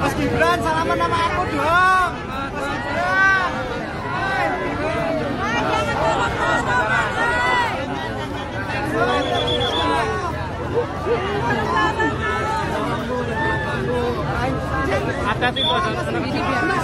Mas Gibran, salaman nama aku dong. Mas Gibran. Ada sih,